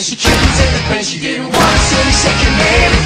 she chooses, when she didn't want to second hand.